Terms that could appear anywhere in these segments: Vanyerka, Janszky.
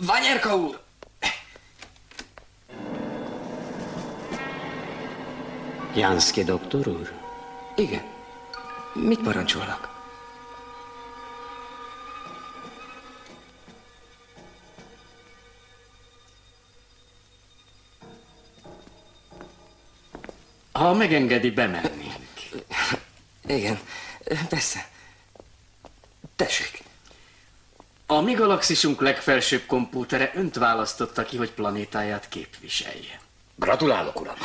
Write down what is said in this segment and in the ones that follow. Vanyerka úr! Janszky doktor úr? Igen. Mit parancsolnak? Ha megengedi, bemennénk. Igen, persze. Tessék. A mi galaxisunk legfelsőbb kompútere önt választotta ki, hogy planétáját képviselje. Gratulálok, uram!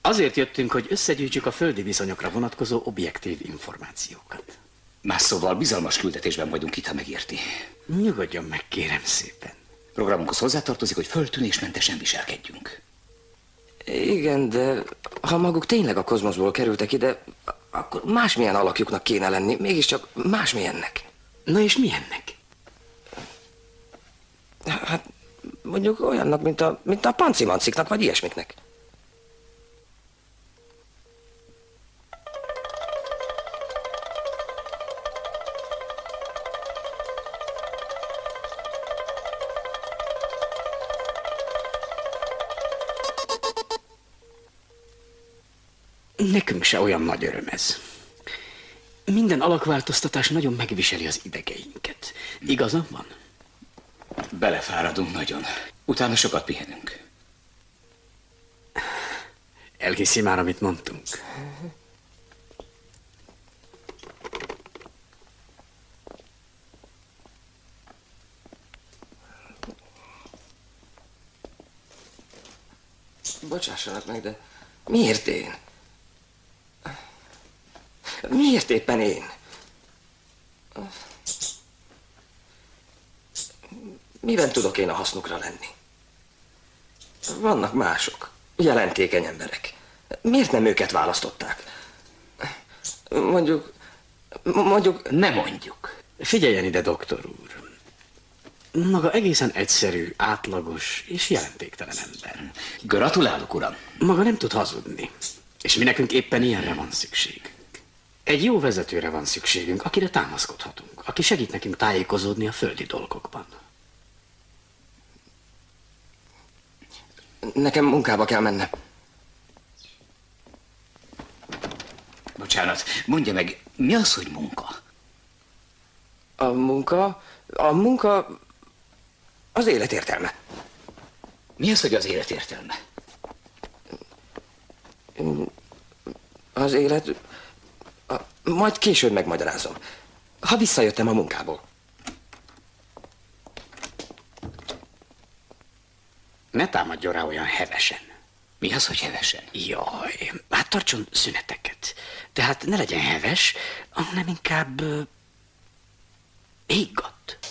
Azért jöttünk, hogy összegyűjtsük a földi viszonyokra vonatkozó objektív információkat. Más szóval bizalmas küldetésben vagyunk itt, ha megérti. Nyugodjon meg, kérem szépen. Programunkhoz hozzátartozik, hogy föltűnésmentesen viselkedjünk. Igen, de ha maguk tényleg a kozmoszból kerültek ide, akkor másmilyen alakjuknak kéne lenni, mégiscsak másmilyennek. Na és milyennek? Hát mondjuk olyannak, mint a pancimanciknak, vagy ilyesmiknek. Nekünk se olyan nagy öröm ez. Minden alakváltoztatás nagyon megviseli az idegeinket. Igazam van? Belefáradunk nagyon. Utána sokat pihenünk. Elhiszi már, amit mondtunk. Bocsássanak meg, de miért én? Miért éppen én? Miben tudok én a hasznukra lenni? Vannak mások, jelentékeny emberek. Miért nem őket választották? Mondjuk... Ne mondjuk. Figyeljen ide, doktor úr. Maga egészen egyszerű, átlagos és jelentéktelen ember. Gratulálok, uram. Maga nem tud hazudni. És mi nekünk éppen ilyenre van szükség. Egy jó vezetőre van szükségünk, akire támaszkodhatunk, aki segít nekünk tájékozódni a földi dolgokban. Nekem munkába kell mennem. Bocsánat, mondja meg, mi az, hogy munka? A munka az élet értelme. Mi az, hogy az élet értelme? Az élet... Majd később megmagyarázom, ha visszajöttem a munkából. Ne támadjon rá olyan hevesen. Mi az, hogy hevesen? Jaj, hát tartson szüneteket. Tehát ne legyen heves, hanem inkább higgadt.